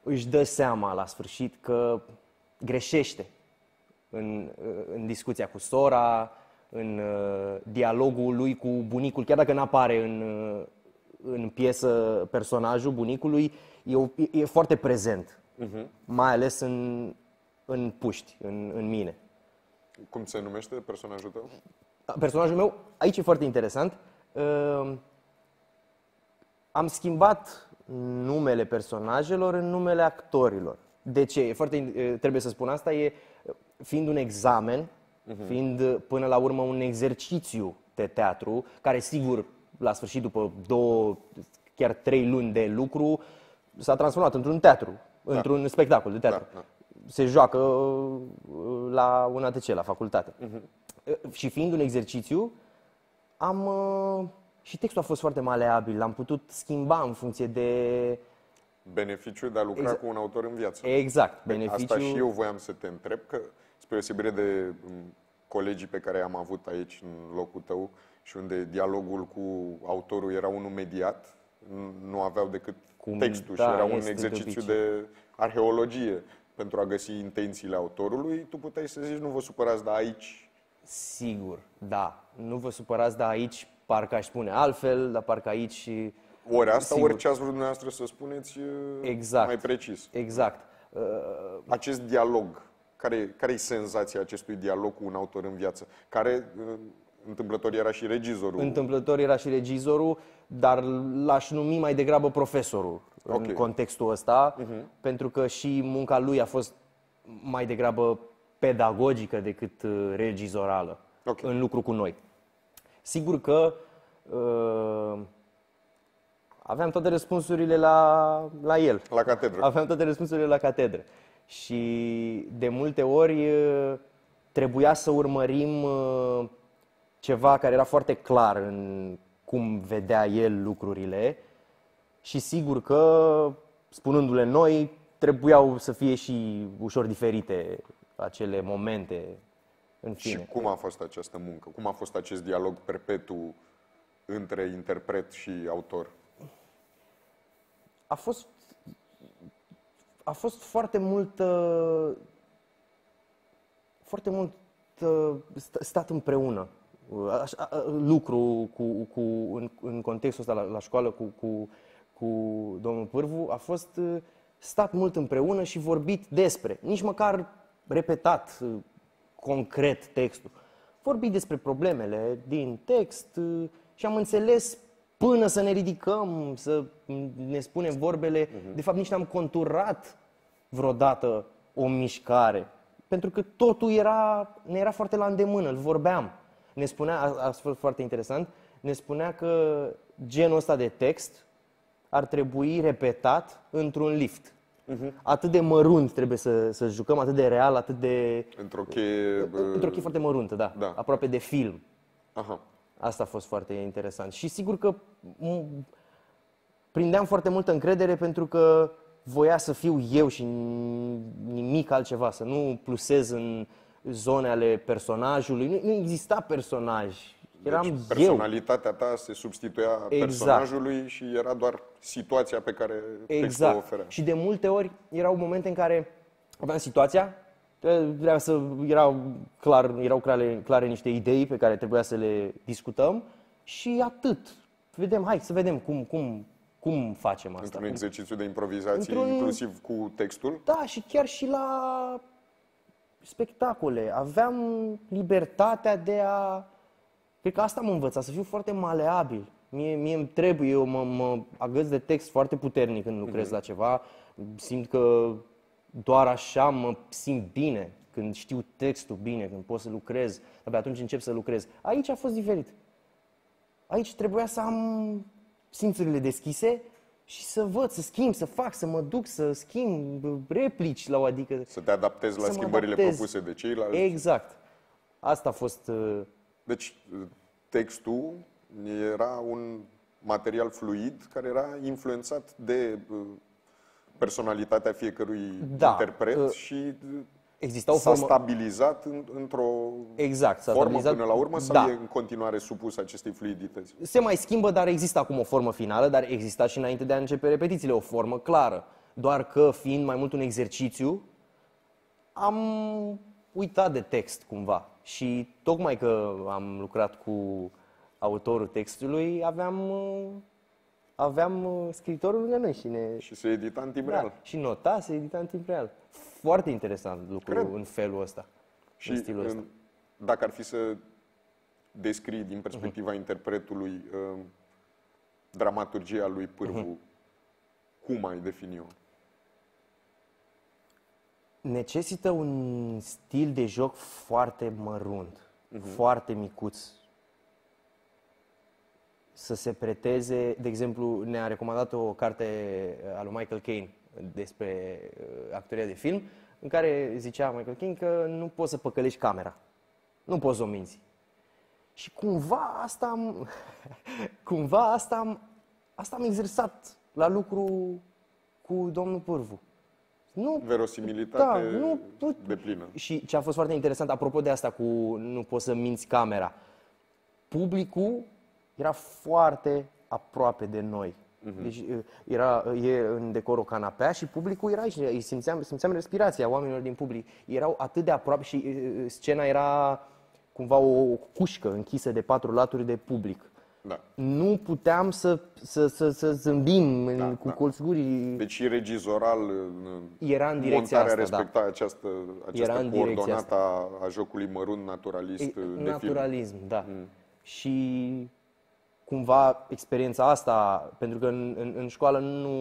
își dă seama la sfârșit că greșește. În, în discuția cu sora, în uh, dialogul lui cu bunicul, chiar dacă nu apare în, uh, în piesă personajul bunicului e, o, e foarte prezent, uh-huh. mai ales în, în puști, în, în mine. Cum se numește personajul tău? Personajul meu, aici e foarte interesant. Uh, am schimbat numele personajelor în numele actorilor. De ce? E foarte, trebuie să spun asta, e fiind un examen, uh-huh. fiind până la urmă un exercițiu de teatru, care sigur, la sfârșit, după două, chiar trei luni de lucru, s-a transformat într-un teatru, da. într-un spectacol de teatru. Da, da. Se joacă la U N A T C, la facultate. Uh-huh. Și fiind un exercițiu, am... și textul a fost foarte maleabil, l-am putut schimba în funcție de... Beneficiul de a lucra exact. cu un autor în viață. Exact. Beneficiu... Asta și eu voiam să te întreb, că spre deosebire de colegii pe care am avut aici în locul tău și unde dialogul cu autorul era unul mediat, nu aveau decât Cum, textul da, și era un exercițiu de arheologie pentru a găsi intențiile autorului, tu puteai să zici, nu vă supărați, dar aici... Sigur, da. Nu vă supărați, dar aici parcă aș spune altfel, dar parcă aici... Ori asta, sigur. Ori ce ați vrut dumneavoastră să spuneți exact. mai precis. Exact. Acest dialog, care, care e senzația acestui dialog cu un autor în viață? Care, întâmplător, era și regizorul. Întâmplător era și regizorul, dar l-aș numi mai degrabă profesorul okay. în contextul ăsta, uh-huh. pentru că și munca lui a fost mai degrabă pedagogică decât regizorală okay. în lucru cu noi. Sigur că... Uh, Aveam toate răspunsurile la, la el. La catedră. Aveam toate răspunsurile la catedră. Și de multe ori trebuia să urmărim ceva care era foarte clar în cum vedea el lucrurile. Și sigur că, spunându-le noi, trebuiau să fie și ușor diferite acele momente. În fine. Și cum a fost această muncă? Cum a fost acest dialog perpetu între interpret și autor? A fost, a fost foarte mult, foarte mult stat împreună, lucru cu, cu, în, în contextul ăsta la, la școală cu, cu, cu domnul Pârvu, a fost stat mult împreună și vorbit despre, nici măcar repetat concret textul. Vorbit despre problemele din text și am înțeles până să ne ridicăm, să ne spunem vorbele. Uh-huh. De fapt, nici n-am conturat vreodată o mișcare. Pentru că totul era, ne era foarte la îndemână, îl vorbeam. Ne spunea, a, a fost foarte interesant, ne spunea că genul ăsta de text ar trebui repetat într-un lift. Uh-huh. Atât de mărunt trebuie să, să jucăm, atât de real, atât de... Într-o cheie... Într-o cheie foarte măruntă, da. da. Aproape de film. Aha. Asta a fost foarte interesant. Și sigur că prindeam foarte multă încredere pentru că voia să fiu eu și nimic altceva, să nu plusez în zone ale personajului. Nu exista personaj. Eram deci, personalitatea eu. ta se substituia exact. personajului și era doar situația pe care textul exact. o oferea. Și de multe ori erau momente în care aveam situația, trebuia să, erau, clar, erau clare, clare niște idei pe care trebuia să le discutăm și atât. Vedem, hai să vedem cum, cum, cum facem asta. Într-un exercițiu de improvizație, inclusiv cu textul? Da, și chiar și la spectacole. Aveam libertatea de a... Cred că asta m-a învățat, să fiu foarte maleabil. Mie, mie îmi trebuie, eu mă, mă agăț de text foarte puternic când lucrez mm-hmm. la ceva. Simt că... Doar așa mă simt bine, când știu textul bine, când pot să lucrez, abia atunci încep să lucrez. Aici a fost diferit. Aici trebuia să am simțurile deschise și să văd, să schimb, să fac, să mă duc, să schimb replici la o adică... Să te adaptezi la schimbările propuse de ceilalți. Exact. Asta a fost... Deci textul era un material fluid care era influențat de... personalitatea fiecărui da, interpret uh, și s-a formă... stabilizat într-o exact, formă stabilizat... până la urmă sau da. e în continuare supus acestei fluidități? Se mai schimbă, dar există acum o formă finală, dar exista și înainte de a începe repetițiile o formă clară. Doar că, fiind mai mult un exercițiu, am uitat de text cumva. Și tocmai că am lucrat cu autorul textului, aveam... aveam scriitorul lângă noi și ne... Și se edita în timp da, real. Și nota se edita în timp real. Foarte interesant lucru Cred. în felul ăsta, și în stilul ăsta. Dacă ar fi să descrii din perspectiva uh-huh. interpretului uh, dramaturgia lui Pârvu, uh-huh. cum ai defini-o? Necesită un stil de joc foarte mărunt, uh-huh. foarte micuț. Să se preteze, de exemplu, ne-a recomandat o carte a lui Michael Caine despre actoria de film, în care zicea Michael Caine că nu poți să păcălești camera, nu poți să o minți. Și cumva asta am, cumva asta am, asta am exersat la lucru cu domnul Pârvu. Nu, verosimilitate da, nu, nu, de plină. Și ce a fost foarte interesant, apropo de asta cu nu poți să minți camera, publicul era foarte aproape de noi. Uh-huh. Deci era e în decor o canapea și publicul era aici. Îi simțeam, simțeam respirația oamenilor din public. Erau atât de aproape și e, scena era cumva o, o cușcă închisă de patru laturi de public. Da. Nu puteam să, să, să, să zâmbim da, cu da. colțul gurii. Deci și regizoral era în direcția asta, respecta da. această, această era coordonată a jocului mărunt naturalist e, de Naturalism, film. da. Mm. Și... cumva experiența asta, pentru că în, în, în școală nu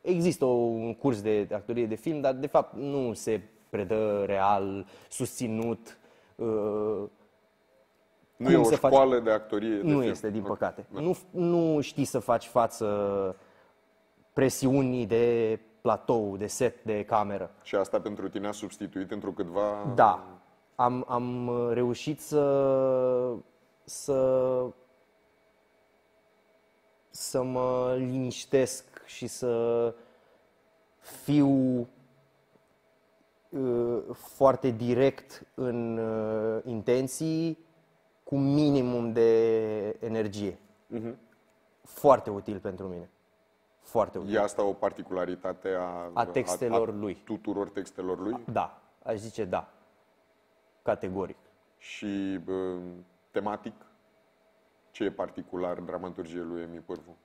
există un curs de actorie de film, dar de fapt nu se predă real, susținut. Uh, nu e o școală faci... de actorie de nu film. Este, din păcate. Da. Nu, nu știi să faci față presiunii de platou, de set, de cameră. Și asta pentru tine a substituit întrucâtva... Da. Am, am reușit să... să să mă liniștesc și să fiu uh, foarte direct în uh, intenții cu minimum de energie. Uh-huh. Foarte util pentru mine. Foarte util. E asta o particularitate a, a textelor a, a lui. Tuturor textelor lui? Da, aș zice da. Categoric. Și uh, tematic? Ce e particular dramaturgiei lui Emi Pârvu?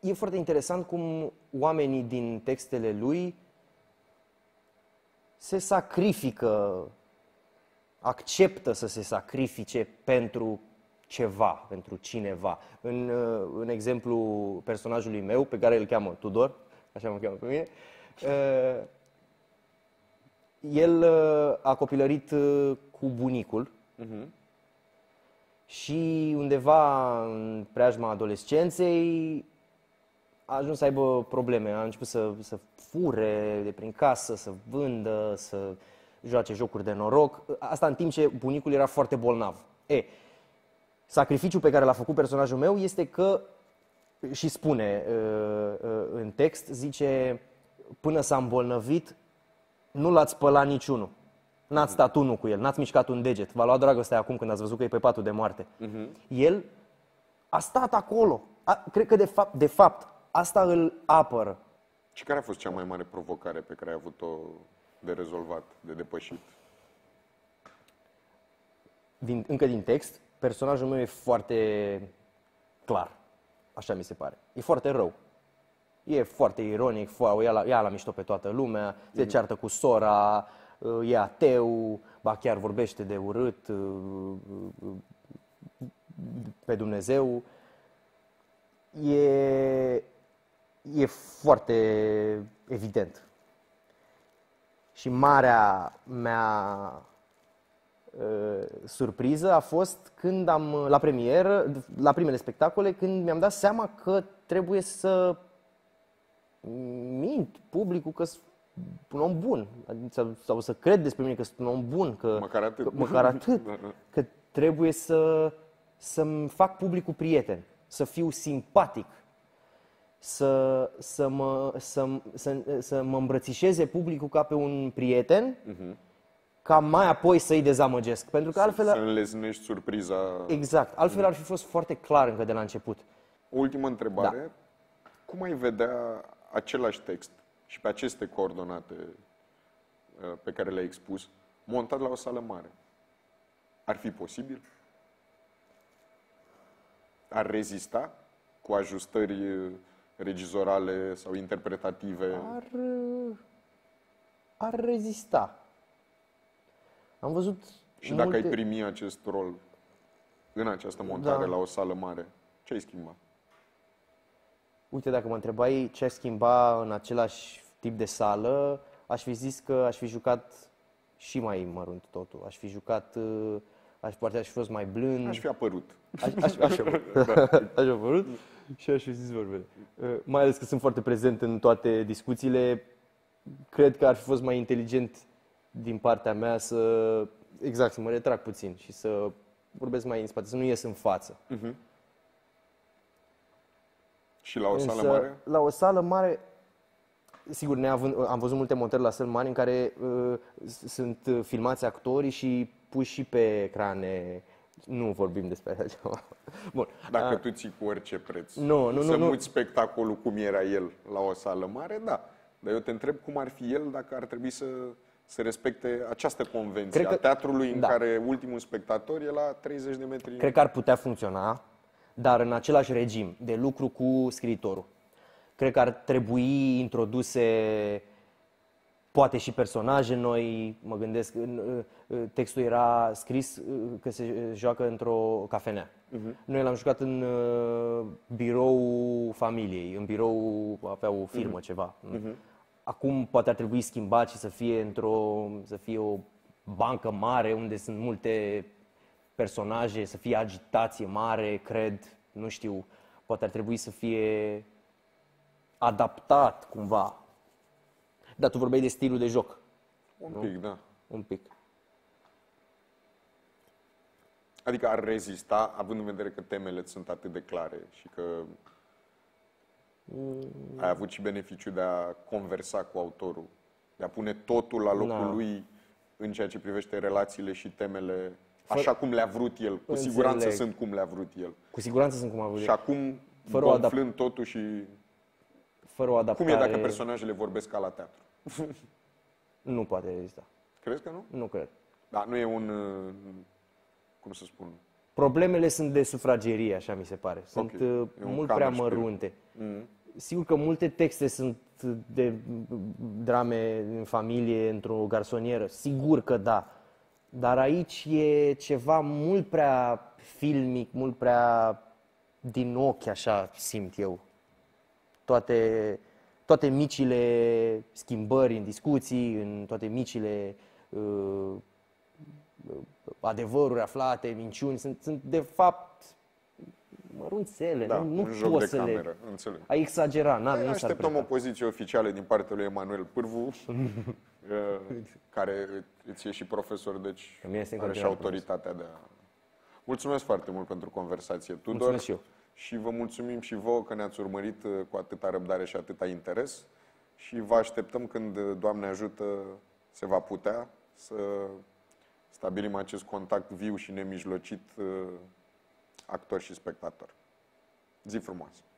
E foarte interesant cum oamenii din textele lui se sacrifică, acceptă să se sacrifice pentru ceva, pentru cineva. În, în exemplu personajului meu, pe care îl cheamă Tudor, așa mă cheamă pe mine, el a copilărit cu bunicul. Uh-huh. Și undeva în preajma adolescenței a ajuns să aibă probleme. A început să, să fure de prin casă, să vândă, să joace jocuri de noroc. Asta în timp ce bunicul era foarte bolnav. E, sacrificiul pe care l-a făcut personajul meu este că, și spune în text, zice, până s-a îmbolnăvit, nu l-ați spălat niciunul. N-ați stat unul cu el, n-ați mișcat un deget. V-a luat dragostea acum când ați văzut că e pe patul de moarte. Uh-huh. El a stat acolo. A, cred că de fapt, de fapt asta îl apără. Și care a fost cea mai mare provocare pe care ai avut-o de rezolvat, de depășit? Din, încă din text, personajul meu e foarte clar. Așa mi se pare. E foarte rău. E foarte ironic, foa, ia, la, ia la mișto pe toată lumea, uh-huh. se ceartă cu sora... E ateu, ba chiar vorbește de urât pe Dumnezeu. E, e foarte evident. Și marea mea e, surpriză a fost când am, la premieră, la primele spectacole, când mi-am dat seama că trebuie să mint publicul că un om bun, sau, sau să cred despre mine că sunt un om bun, că măcar atât, că, măcar atât, că trebuie să, să-mi fac publicul prieten, să fiu simpatic, să, să, mă, să, să, să mă îmbrățișeze publicul ca pe un prieten, uh-huh. ca mai apoi să-i dezamăgesc. Pentru că altfel... Să înlesnești surpriza... Exact. Altfel ar fi fost foarte clar încă de la început. O ultimă întrebare. Da. Cum ai vedea același text și pe aceste coordonate pe care le-ai expus, montat la o sală mare? Ar fi posibil? Ar rezista? cu ajustări regizorale sau interpretative? Ar, ar rezista. Am văzut Și multe... dacă ai primi acest rol în această montare, da, la o sală mare, ce ai schimba? Uite, dacă mă întrebai ce aș schimba în același tip de sală, aș fi zis că aș fi jucat și mai mărunt totul. Aș fi jucat, aș, poate aș fi fost mai blând. Aș fi apărut. Aș, aș, aș, da. aș fi apărut și aș fi zis vorbele. Mai ales că sunt foarte prezent în toate discuțiile, cred că ar fi fost mai inteligent din partea mea să, exact, să mă retrag puțin și să vorbesc mai în spate, să nu ies în față. Uh-huh. Și la o Însă, sală mare? La o sală mare, sigur, ne având, am văzut multe montări la săli mari în care uh, sunt filmați actorii și puși și pe ecrane. Nu vorbim despre așa ceva. Bun. Dacă A. tu ții cu orice preț, nu, nu, să nu, muți nu. spectacolul cum era el la o sală mare, da. Dar eu te întreb cum ar fi el dacă ar trebui să... să respecte această convenție că, a teatrului în da. care ultimul spectator e la treizeci de metri. Cred că ar putea funcționa, dar în același regim de lucru cu scriitorul. Cred că ar trebui introduse poate și personaje noi. Mă gândesc, textul era scris că se joacă într-o cafenea. Uh-huh. Noi l-am jucat în biroul familiei, în birou avea o firmă, uh-huh. ceva. Uh-huh. Acum poate ar trebui schimbat și să fie într-o, să fie o bancă mare unde sunt multe personaje, să fie agitație mare, cred, nu știu, poate ar trebui să fie adaptat cumva. Dar tu vorbeai de stilul de joc. Un nu? pic, da. Un pic. Adică ar rezista, având în vedere că temele sunt atât de clare și că... ai avut și beneficiu de a conversa cu autorul, de a pune totul la locul da. lui în ceea ce privește relațiile și temele, așa cum le-a vrut el. Cu înțeleg. siguranță sunt cum le-a vrut el. Cu siguranță sunt cum a vrut el. Și acum, fără conflând adap- totul și... Fără o adaptare... Cum e dacă personajele vorbesc ca la teatru? Nu poate exista. Crezi că nu? Nu cred. Dar nu e un... cum să spun... Problemele sunt de sufragerie, așa mi se pare. Sunt okay. mult prea mărunte. Mm. Sigur că multe texte sunt de drame în familie, într-o garsonieră. Sigur că da. Dar aici e ceva mult prea filmic, mult prea din ochi, așa simt eu. Toate, toate micile schimbări în discuții, în toate micile... Uh, adevăruri aflate, minciuni, sunt, sunt de fapt mărunțele, da, nu, nu poți să cameră, le... Ai exagerat, n-ar, nu Așteptăm o poziție oficială din partea lui Emanuel Pârvu, care îți e și profesor, deci are și autoritatea de a... Mulțumesc foarte mult pentru conversație, Tudor. Mulțumesc și eu. Și vă mulțumim și vouă că ne-ați urmărit cu atâta răbdare și atâta interes și vă așteptăm când, Doamne ajută, se va putea să... stabilim acest contact viu și nemijlocit actor și spectator. Zi frumoasă!